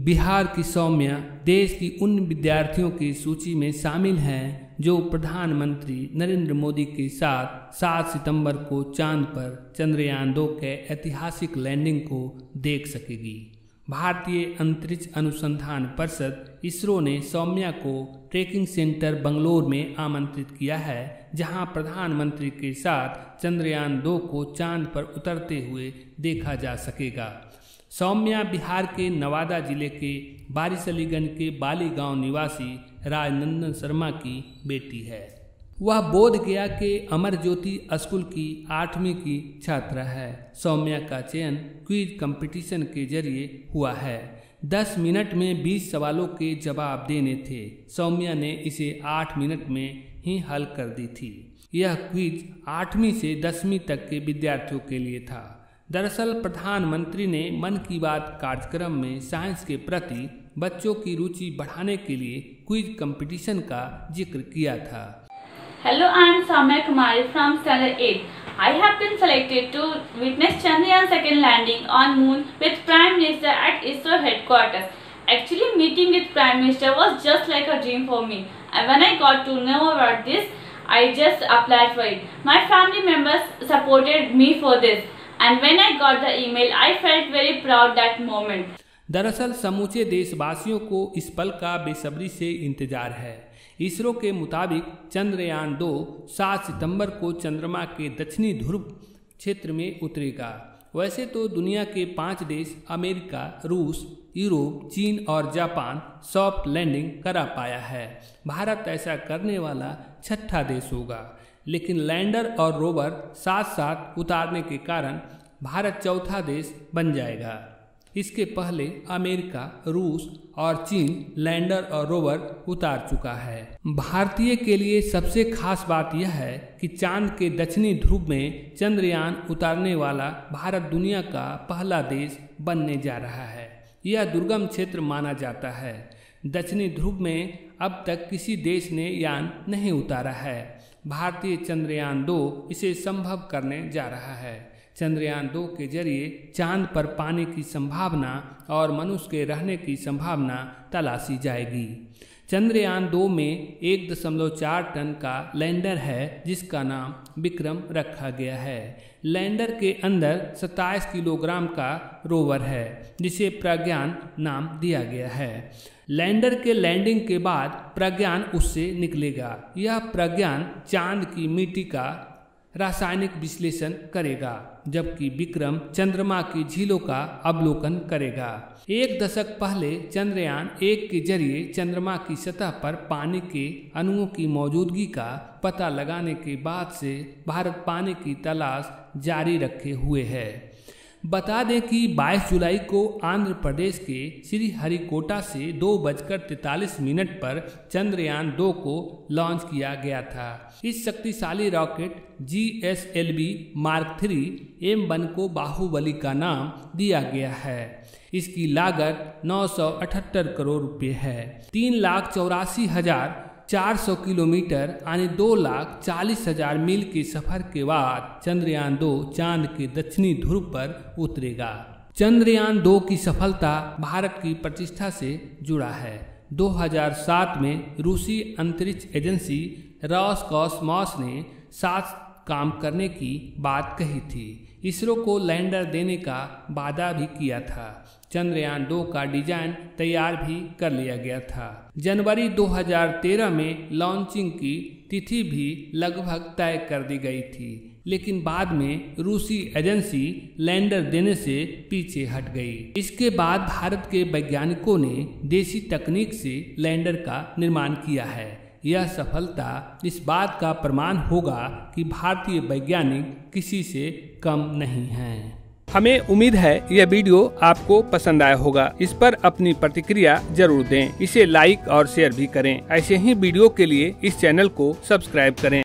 बिहार की सौम्या देश की उन विद्यार्थियों की सूची में शामिल हैं जो प्रधानमंत्री नरेंद्र मोदी के साथ 7 सितंबर को चांद पर चंद्रयान-2 के ऐतिहासिक लैंडिंग को देख सकेगी। भारतीय अंतरिक्ष अनुसंधान परिषद इसरो ने सौम्या को ट्रेकिंग सेंटर बंगलोर में आमंत्रित किया है, जहां प्रधानमंत्री के साथ चंद्रयान-2 को चांद पर उतरते हुए देखा जा सकेगा। सौम्या बिहार के नवादा जिले के बारिसलीगंज के बाली गांव निवासी राजनंदन शर्मा की बेटी है। वह बोध गया के अमरज्योति स्कूल की 8वीं की छात्रा है। सौम्या का चयन क्विज कंपटीशन के जरिए हुआ है। 10 मिनट में 20 सवालों के जवाब देने थे। सौम्या ने इसे 8 मिनट में ही हल कर दी थी। यह क्विज 8वीं से 10वीं तक के विद्यार्थियों के लिए था। दरअसल प्रधानमंत्री ने मन की बात कार्यक्रम में साइंस के प्रति बच्चों की रुचि बढ़ाने के लिए क्विज कंपटीशन का जिक्र किया था। Hello, I am Soumya Kumari from Standard 8. I have been selected to witness Chandrayaan-2 landing on Moon with Prime Minister at ISRO headquarters. Actually, meeting with Prime Minister was just like a dream for me. And when I got to know about this, I just applied for it. My family members supported me for this. And when I got the email, I felt very proud that moment. दरअसल समूचे देशवासियों को इस पल का बेसब्री से इंतजार है। इसरो के मुताबिक चंद्रयान-2 7 सितंबर को चंद्रमा के दक्षिणी ध्रुव क्षेत्र में उतरेगा। वैसे तो दुनिया के 5 देश अमेरिका, रूस, यूरोप, चीन और जापान सॉफ्ट लैंडिंग करा पाया है। भारत ऐसा करने वाला 6ठा देश होगा, लेकिन लैंडर और रोवर साथ साथ उतारने के कारण भारत 4था देश बन जाएगा। इसके पहले अमेरिका, रूस और चीन लैंडर और रोवर उतार चुका है। भारतीय के लिए सबसे खास बात यह है कि चांद के दक्षिणी ध्रुव में चंद्रयान उतारने वाला भारत दुनिया का पहला देश बनने जा रहा है। यह दुर्गम क्षेत्र माना जाता है। दक्षिणी ध्रुव में अब तक किसी देश ने यान नहीं उतारा है। भारतीय चंद्रयान-2 इसे संभव करने जा रहा है। चंद्रयान-2 के जरिए चांद पर पानी की संभावना और मनुष्य के रहने की संभावना तलाशी जाएगी। चंद्रयान-2 में 1.4 टन का लैंडर है, जिसका नाम विक्रम रखा गया है। लैंडर के अंदर 27 किलोग्राम का रोवर है, जिसे प्रज्ञान नाम दिया गया है। लैंडर के लैंडिंग के बाद प्रज्ञान उससे निकलेगा। यह प्रज्ञान चांद की मिट्टी का रासायनिक विश्लेषण करेगा, जबकि विक्रम चंद्रमा की झीलों का अवलोकन करेगा। 1 दशक पहले चंद्रयान-1 के जरिए चंद्रमा की सतह पर पानी के अणुओं की मौजूदगी का पता लगाने के बाद से भारत पानी की तलाश जारी रखे हुए है। बता दें कि 22 जुलाई को आंध्र प्रदेश के श्रीहरिकोटा से 2:43 पर चंद्रयान-2 को लॉन्च किया गया था। इस शक्तिशाली rocket GSLV Mk III M1 को बाहुबली का नाम दिया गया है। इसकी लागत 978 करोड़ रुपये है। 3,84,400 किलोमीटर यानी 2,40,000 मील के सफर के बाद चंद्रयान-2 चांद के दक्षिणी ध्रुव पर उतरेगा। चंद्रयान-2 की सफलता भारत की प्रतिष्ठा से जुड़ा है। 2007 में रूसी अंतरिक्ष एजेंसी रॉस्कॉस्मॉस ने 7 काम करने की बात कही थी। इसरो को लैंडर देने का वादा भी किया था। चंद्रयान-2 का डिजाइन तैयार भी कर लिया गया था। जनवरी 2013 में लॉन्चिंग की तिथि भी लगभग तय कर दी गई थी, लेकिन बाद में रूसी एजेंसी लैंडर देने से पीछे हट गई। इसके बाद भारत के वैज्ञानिकों ने देसी तकनीक से लैंडर का निर्माण किया है। यह सफलता इस बात का प्रमाण होगा कि भारतीय वैज्ञानिक किसी से कम नहीं हैं। हमें उम्मीद है यह वीडियो आपको पसंद आया होगा। इस पर अपनी प्रतिक्रिया जरूर दें। इसे लाइक और शेयर भी करें। ऐसे ही वीडियो के लिए इस चैनल को सब्सक्राइब करें।